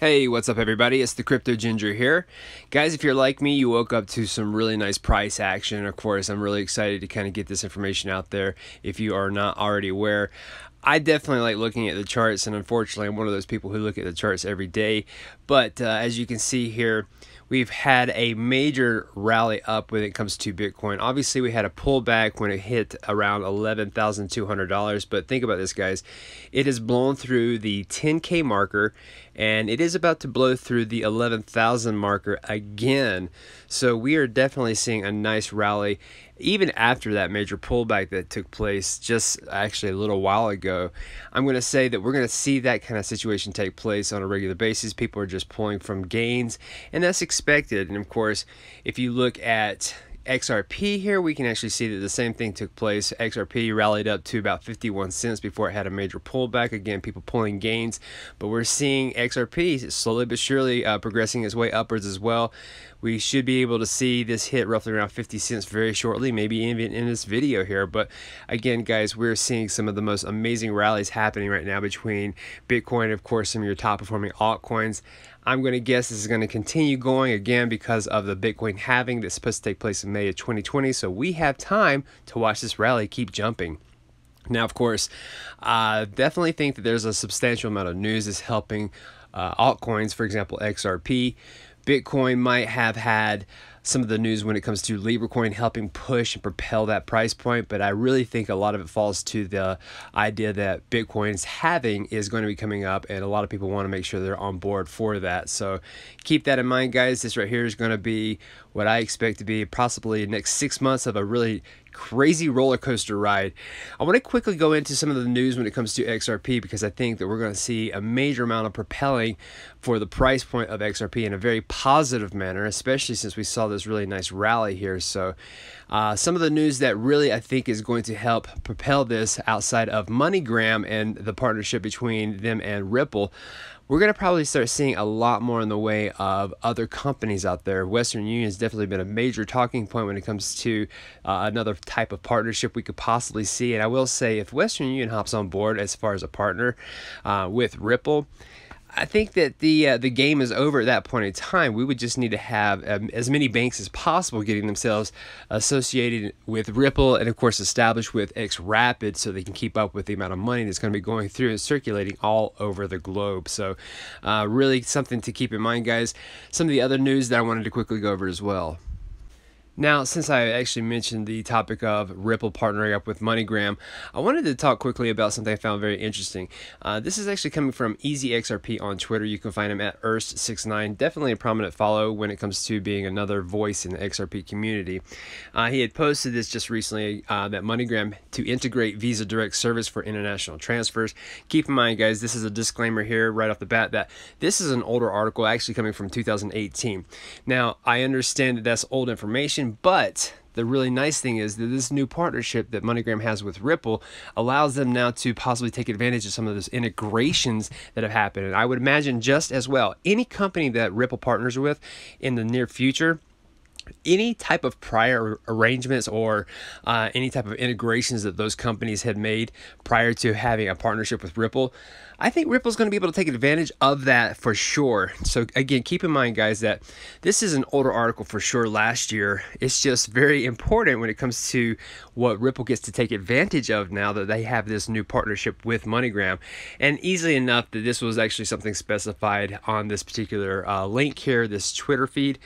Hey, what's up everybody? It's the Crypto Ginger here. Guys, if you're like me, you woke up to some really nice price action. Of course, I'm really excited to kind of get this information out there if you are not already aware. I definitely like looking at the charts, and unfortunately, I'm one of those people who look at the charts every day. But as you can see here, we've had a major rally up when it comes to Bitcoin. Obviously, we had a pullback when it hit around $11,200. But think about this, guys. It has blown through the 10K marker, and it is about to blow through the 11,000 marker again. So we are definitely seeing a nice rally, even after that major pullback that took place just actually a little while ago. I'm going to say that we're going to see that kind of situation take place on a regular basis. People are just pulling from gains, and that's expected. And of course, if you look at XRP here, we can actually see that the same thing took place. XRP rallied up to about 51 cents before it had a major pullback. Again, people pulling gains, but we're seeing XRP slowly but surely progressing its way upwards as well. We should be able to see this hit roughly around 50 cents very shortly, maybe even in this video here. But again, guys, we're seeing some of the most amazing rallies happening right now between Bitcoin and, of course, some of your top performing altcoins. I'm going to guess this is going to continue going again because of the Bitcoin halving that's supposed to take place in May of 2020. So we have time to watch this rally keep jumping. Now, of course, I definitely think that there's a substantial amount of news that's helping altcoins, for example, XRP. Bitcoin might have had some of the news when it comes to Libra coin helping push and propel that price point, but I really think a lot of it falls to the idea that Bitcoin's halving is going to be coming up, and a lot of people want to make sure they're on board for that. So keep that in mind, guys. This right here is going to be what I expect to be possibly the next 6 months of a really crazy roller coaster ride. I want to quickly go into some of the news when it comes to XRP, because I think that we're going to see a major amount of propelling for the price point of XRP in a very positive manner, especially since we saw this really nice rally here. So some of the news that really I think is going to help propel this outside of MoneyGram and the partnership between them and Ripple, we're going to probably start seeing a lot more in the way of other companies out there. Western Union has definitely been a major talking point when it comes to another type of partnership we could possibly see. And I will say, if Western Union hops on board as far as a partner with Ripple, I think that the game is over at that point in time. We would just need to have as many banks as possible getting themselves associated with Ripple, and of course established with XRapid, so they can keep up with the amount of money that's going to be going through and circulating all over the globe. So really something to keep in mind, guys. Some of the other news that I wanted to quickly go over as well. Now, since I actually mentioned the topic of Ripple partnering up with MoneyGram, I wanted to talk quickly about something I found very interesting. This is actually coming from EasyXRP on Twitter. You can find him at erst69. Definitely a prominent follow when it comes to being another voice in the XRP community. He had posted this just recently, that MoneyGram to integrate Visa Direct service for international transfers. Keep in mind, guys, this is a disclaimer here right off the bat that this is an older article, actually coming from 2018. Now, I understand that that's old information, but the really nice thing is that this new partnership that MoneyGram has with Ripple allows them now to possibly take advantage of some of those integrations that have happened. And I would imagine just as well, any company that Ripple partners with in the near future, any type of prior arrangements or any type of integrations that those companies had made prior to having a partnership with Ripple, I think Ripple's going to be able to take advantage of that for sure. So again, keep in mind, guys, that this is an older article for sure last year. It's just very important when it comes to what Ripple gets to take advantage of now that they have this new partnership with MoneyGram. And easily enough that this was actually something specified on this particular link here, this Twitter feed.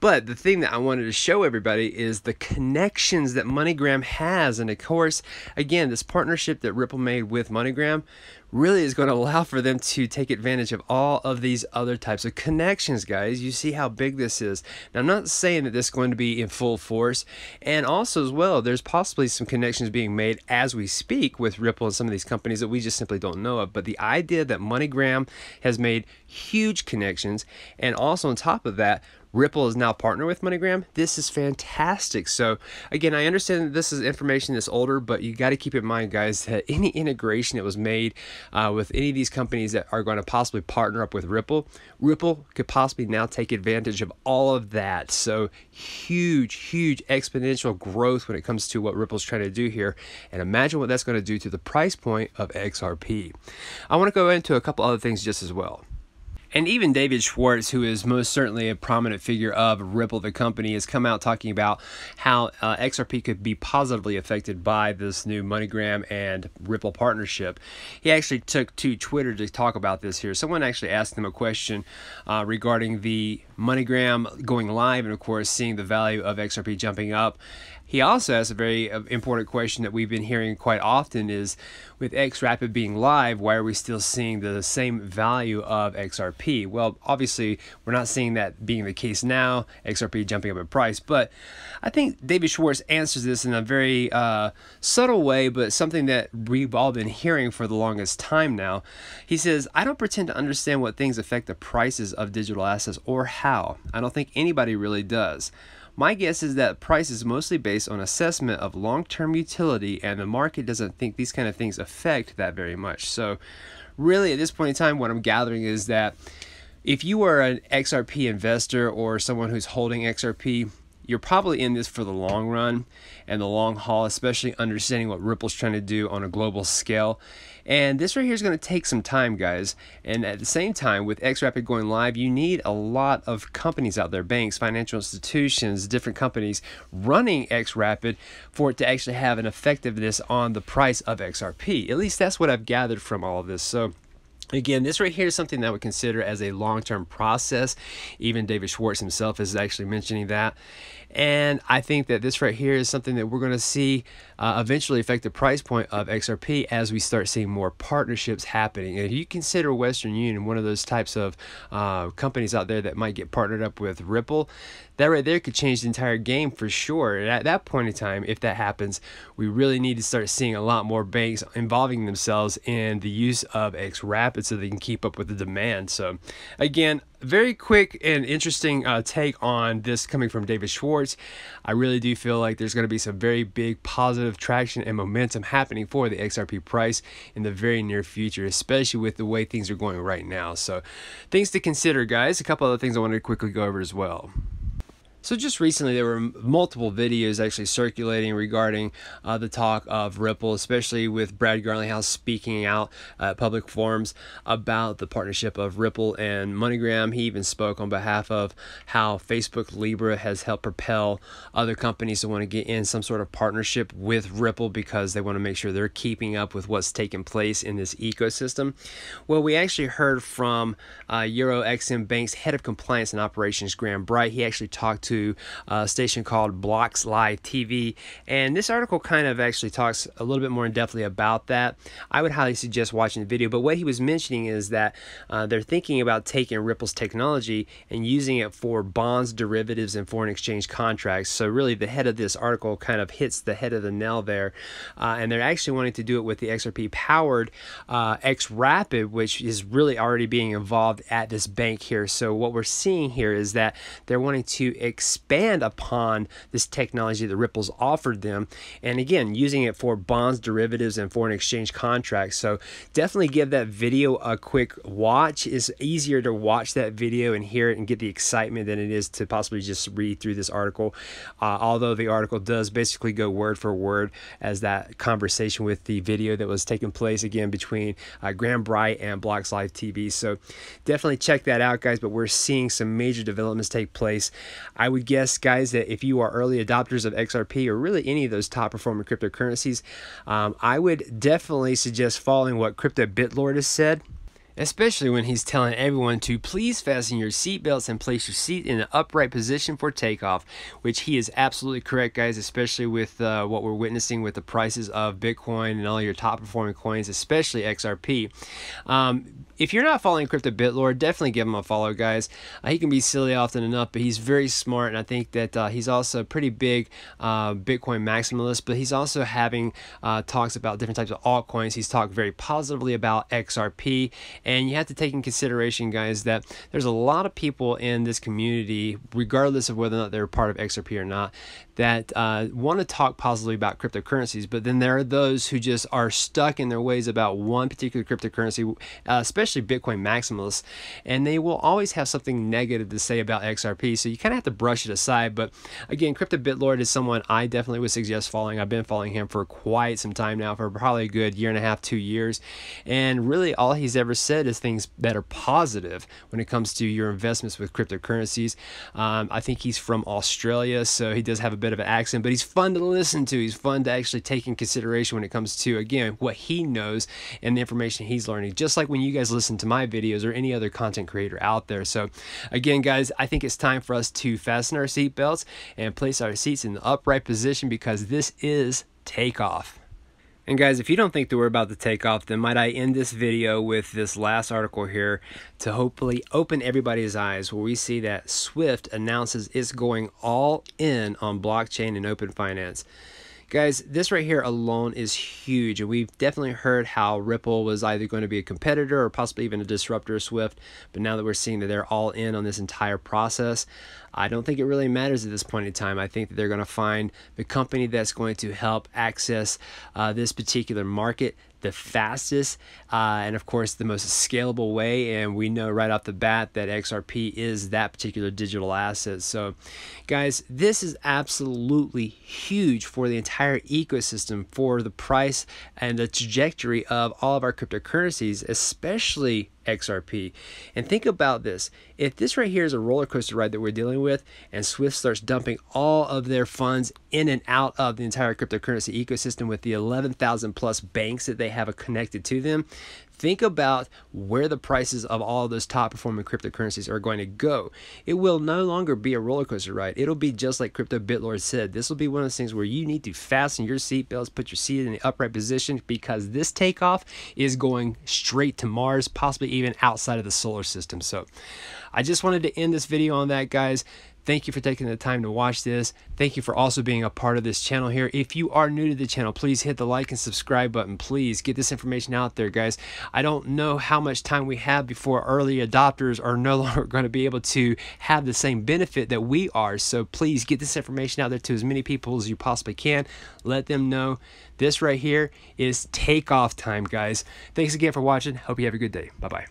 But the thing that I wanted to show everybody is the connections that MoneyGram has. And of course, again, this partnership that Ripple made with MoneyGram really is going to allow for them to take advantage of all of these other types of connections, guys. You see how big this is. Now, I'm not saying that this is going to be in full force. And also as well, there's possibly some connections being made as we speak with Ripple and some of these companies that we just simply don't know of. But the idea that MoneyGram has made huge connections, and also on top of that, Ripple is now partnered with MoneyGram. This is fantastic. So again, I understand that this is information that's older, but you got to keep in mind, guys, that any integration that was made with any of these companies that are going to possibly partner up with Ripple, Ripple could possibly now take advantage of all of that. So huge, huge exponential growth when it comes to what Ripple's trying to do here. And imagine what that's going to do to the price point of XRP. I want to go into a couple other things just as well. And even David Schwartz, who is most certainly a prominent figure of Ripple, the company, has come out talking about how XRP could be positively affected by this new MoneyGram and Ripple partnership. He actually took to Twitter to talk about this here. Someone actually asked him a question regarding the MoneyGram going live and, of course, seeing the value of XRP jumping up. He also asked a very important question that we've been hearing quite often is, with XRapid being live, why are we still seeing the same value of XRP? Well, obviously, we're not seeing that being the case now, XRP jumping up in price. But I think David Schwartz answers this in a very subtle way, but something that we've all been hearing for the longest time now. He says, "I don't pretend to understand what things affect the prices of digital assets or how. I don't think anybody really does. My guess is that price is mostly based on assessment of long-term utility, and the market doesn't think these kind of things affect that very much." So really, at this point in time, what I'm gathering is that if you are an XRP investor or someone who's holding XRP, you're probably in this for the long run and the long haul, especially understanding what Ripple's trying to do on a global scale. And this right here is going to take some time, guys. And at the same time, with XRapid going live, you need a lot of companies out there, banks, financial institutions, different companies running XRapid for it to actually have an effectiveness on the price of XRP. At least that's what I've gathered from all of this. So again, this right here is something that we consider as a long-term process. Even David Schwartz himself is actually mentioning that. And I think that this right here is something that we're going to see eventually affect the price point of XRP as we start seeing more partnerships happening. And if you consider Western Union one of those types of companies out there that might get partnered up with Ripple, that right there could change the entire game for sure. And at that point in time, if that happens, we really need to start seeing a lot more banks involving themselves in the use of XRapid so they can keep up with the demand. So again, very quick and interesting take on this coming from David Schwartz. I really do feel like there's going to be some very big positive traction and momentum happening for the XRP price in the very near future, especially with the way things are going right now. So things to consider, guys. A couple other things I wanted to quickly go over as well. So just recently, there were multiple videos actually circulating regarding the talk of Ripple, especially with Brad Garlinghouse speaking out at public forums about the partnership of Ripple and MoneyGram. He even spoke on behalf of how Facebook Libra has helped propel other companies to want to get in some sort of partnership with Ripple because they want to make sure they're keeping up with what's taking place in this ecosystem. Well, we actually heard from Euro Exim Bank's head of compliance and operations, Graham Bright. He actually talked to a station called Blocks Live TV, and this article kind of actually talks a little bit more in depthly about that. I would highly suggest watching the video, but what he was mentioning is that they're thinking about taking Ripple's technology and using it for bonds, derivatives, and foreign exchange contracts. So really, the head of this article kind of hits the head of the nail there, and they're actually wanting to do it with the XRP-powered XRapid, which is really already being involved at this bank here. So what we're seeing here is that they're wanting to expand upon this technology that Ripple's offered them, and again, using it for bonds, derivatives, and foreign exchange contracts. So definitely give that video a quick watch. It's easier to watch that video and hear it and get the excitement than it is to possibly just read through this article, although the article does basically go word for word as that conversation with the video that was taking place, again, between Graham Bright and Blocks Live TV. So definitely check that out, guys, but we're seeing some major developments take place. I would guess, guys, that if you are early adopters of XRP or really any of those top performing cryptocurrencies, I would definitely suggest following what Crypto BitLord has said, especially when he's telling everyone to please fasten your seatbelts and place your seat in an upright position for takeoff, which he is absolutely correct, guys, especially with what we're witnessing with the prices of Bitcoin and all your top performing coins, especially XRP. If you're not following Crypto BitLord, definitely give him a follow, guys. He can be silly often enough, but he's very smart, and I think that he's also a pretty big Bitcoin maximalist, but he's also having talks about different types of altcoins. He's talked very positively about XRP. And you have to take in consideration, guys, that there's a lot of people in this community, regardless of whether or not they're part of XRP or not, that want to talk positively about cryptocurrencies, but then there are those who just are stuck in their ways about one particular cryptocurrency, especially Bitcoin maximalists, and they will always have something negative to say about XRP, so you kind of have to brush it aside. But again, Crypto BitLord is someone I definitely would suggest following. I've been following him for quite some time now, for probably a good year and a half, 2 years, and really all he's ever said is things that are positive when it comes to your investments with cryptocurrencies. I think he's from Australia, so he does have a bit of an accent, but he's fun to listen to. He's fun to actually take in consideration when it comes to, again, what he knows and the information he's learning, just like when you guys listen to my videos or any other content creator out there. So again, guys, I think it's time for us to fasten our seatbelts and place our seats in the upright position, because this is takeoff. And guys, if you don't think that we're about to take off, then might I end this video with this last article here to hopefully open everybody's eyes, where we see that Swift announces it's going all in on blockchain and open finance. Guys, this right here alone is huge, and we've definitely heard how Ripple was either going to be a competitor or possibly even a disruptor of Swift, but now that we're seeing that they're all in on this entire process, I don't think it really matters at this point in time. I think that they're going to find the company that's going to help access this particular market the fastest and of course the most scalable way, and we know right off the bat that XRP is that particular digital asset. So guys, this is absolutely huge for the entire ecosystem, for the price and the trajectory of all of our cryptocurrencies, especially XRP. And think about this, if this right here is a roller coaster ride that we're dealing with, and Swift starts dumping all of their funds in and out of the entire cryptocurrency ecosystem with the 11,000 plus banks that they have connected to them, think about where the prices of all of those top performing cryptocurrencies are going to go. It will no longer be a roller coaster ride. It'll be just like Crypto BitLord said. This will be one of those things where you need to fasten your seatbelts, put your seat in the upright position, because this takeoff is going straight to Mars, possibly even outside of the solar system. So I just wanted to end this video on that, guys. Thank you for taking the time to watch this. Thank you for also being a part of this channel here. If you are new to the channel, please hit the like and subscribe button. Please get this information out there, guys. I don't know how much time we have before early adopters are no longer going to be able to have the same benefit that we are. So please get this information out there to as many people as you possibly can. Let them know this right here is takeoff time, guys. Thanks again for watching. Hope you have a good day. Bye-bye.